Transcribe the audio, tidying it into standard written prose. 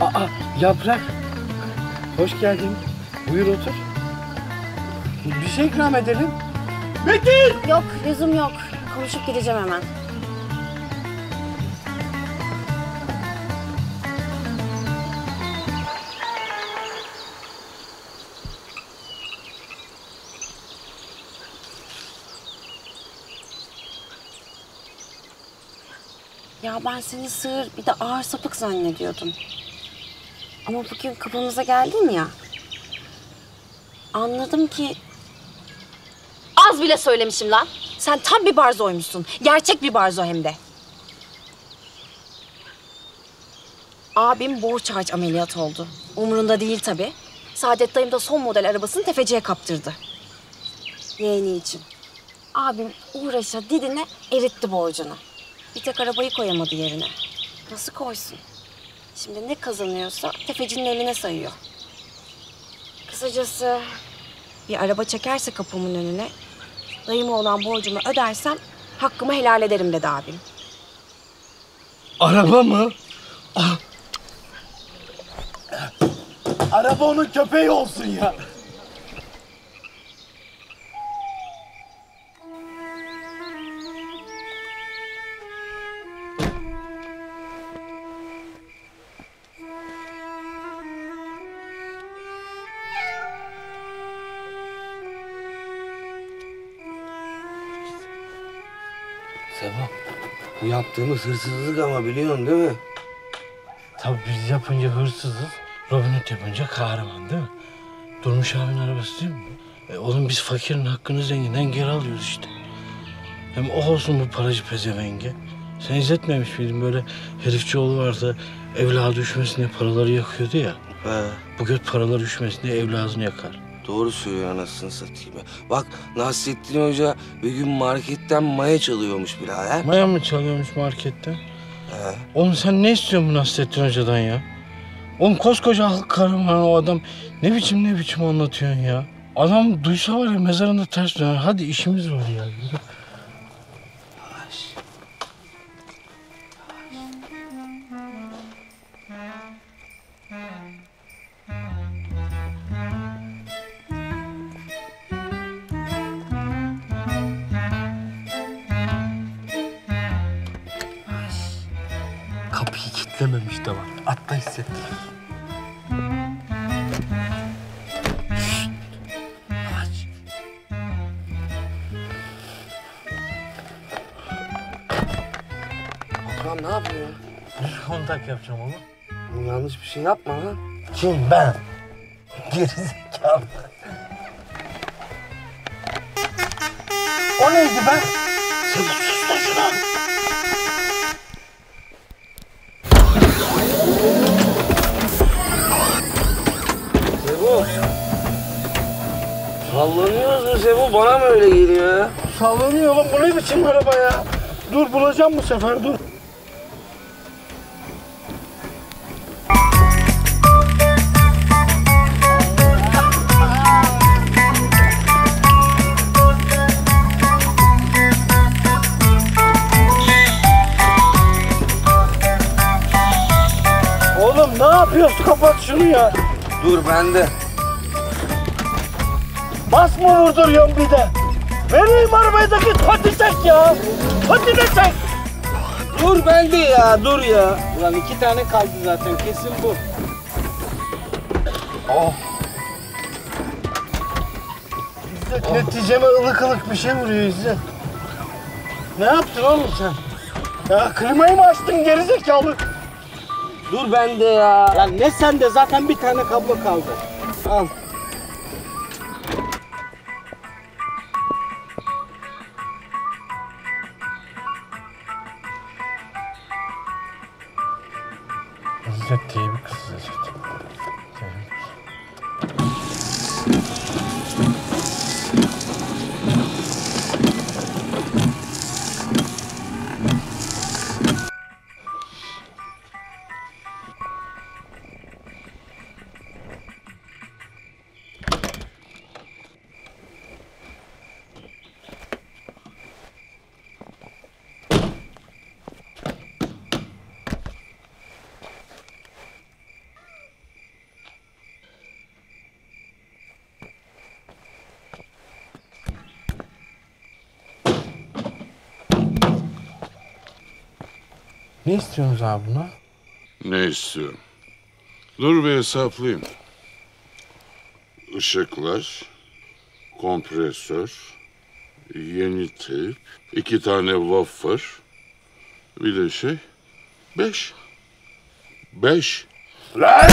Aa, Yaprak. Hoş geldin. Buyur otur. Bir şey ikram edelim. Metin! Yok, lüzum yok. Konuşup gideceğim hemen. Ya ben seni sığır, bir de ağır sapık zannediyordum. Ama bugün kapımıza geldin ya. Anladım ki... Az bile söylemişim lan. Sen tam bir barzoymuşsun. Gerçek bir barzo hem de. Abim borç harç ameliyat oldu. Umurunda değil tabii. Saadet dayım da son model arabasını tefeciye kaptırdı. Yeğeni için. Abim uğraşa didine eritti borcunu. Bir tek arabayı koyamadı yerine. Nasıl koysun? Şimdi ne kazanıyorsa tefecinin eline sayıyor. Kısacası bir araba çekerse kapımın önüne, dayıma olan borcumu ödersem hakkımı helal ederim dedi abim. Araba mı? Ah. Araba onun köpeği olsun ya. Seba, bu yaptığımız hırsızlık ama biliyorsun değil mi? Tabii biz yapınca hırsızız, Robin Hood yapınca kahraman değil mi? Durmuş abinin arabası değil mi? Oğlum biz fakirin hakkını zenginden geri alıyoruz işte. Hem o olsun bu paracı pezevenge. Sen izletmemiş miydin böyle herifçi oğlu vardı, evladı üşmesin diye paraları yakıyordu ya. He. Bu göt paraları üşmesin diye evladını yakar. Doğru söylüyor anasını satayım. Bak Nasrettin Hoca bir gün marketten maya çalıyormuş birader. Maya mı çalıyormuş marketten? He. Oğlum sen ne istiyorsun bu Nasrettin Hoca'dan ya? Oğlum koskoca halk kahramanı o adam. Ne biçim anlatıyorsun ya? Adam duysa var ya mezarında ters döner. Hadi işimiz var ya. Dememiş de var. Atla hissettim. Aç. Okan ne yapıyor? Bir kontak yapacağım oğlum. Yanlış bir şey yapma ha. Kim ben? Gerizekalı. O neydi ben? Sen sus da şuna. Sallanıyoruz mu Sebu? Bana mı öyle geliyor ya? Sallanıyor lan. Bu ne biçim araba ya? Dur bulacağım bu sefer dur. Oğlum ne yapıyorsun? Kapat şunu ya. Dur bende. Bas mı vurduruyorsun bir de? Vereyim arabayı da git patlayacak ya. Patlayacak. Dur bende ya, dur ya. Ulan 2 tane kaldı zaten, kesin bu. Oh. İzzet oh. Neticeme ılık ılık bir şey vuruyor İzzet. Ne yaptın oğlum sen? Ya klimayı mı açtın gerizekalı? Dur bende ya. Ya ne sende zaten bir tane kablo kaldı. Al. İzzet diye bir kız İzzet. Ne istiyorsunuz abi buna? Ne istiyorum? Dur bir hesaplayayım. Işıklar, kompresör, yeni teyp, 2 tane wafer, bir de şey, 5. 5. Lan!